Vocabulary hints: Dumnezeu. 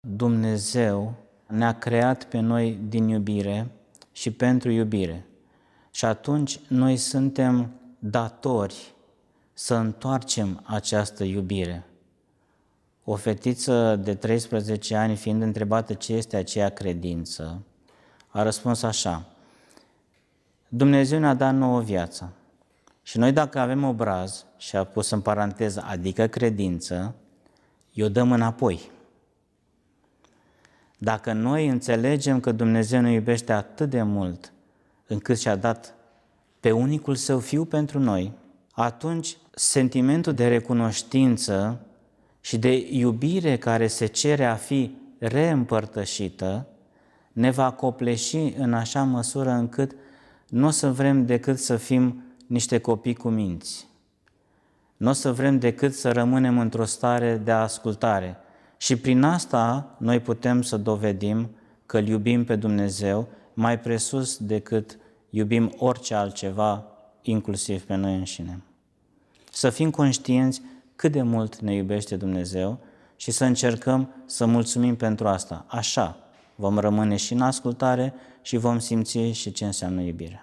Dumnezeu ne-a creat pe noi din iubire și pentru iubire. Și atunci noi suntem datori să întoarcem această iubire. O fetiță de 13 ani, fiind întrebată ce este aceea credință, a răspuns așa: Dumnezeu ne-a dat nouă viața și noi, dacă avem obraz, și a pus în paranteză, adică credință, i-o dăm înapoi. Dacă noi înțelegem că Dumnezeu ne iubește atât de mult încât și-a dat pe unicul Său Fiu pentru noi, atunci sentimentul de recunoștință și de iubire care se cere a fi reîmpărtășită ne va copleși în așa măsură încât nu o să vrem decât să fim niște copii cu minți. Nu o să vrem decât să rămânem într-o stare de ascultare. Și prin asta noi putem să dovedim că îl iubim pe Dumnezeu mai presus decât iubim orice altceva, inclusiv pe noi înșine. Să fim conștienți cât de mult ne iubește Dumnezeu și să încercăm să mulțumim pentru asta. Așa vom rămâne și în ascultare și vom simți și ce înseamnă iubirea.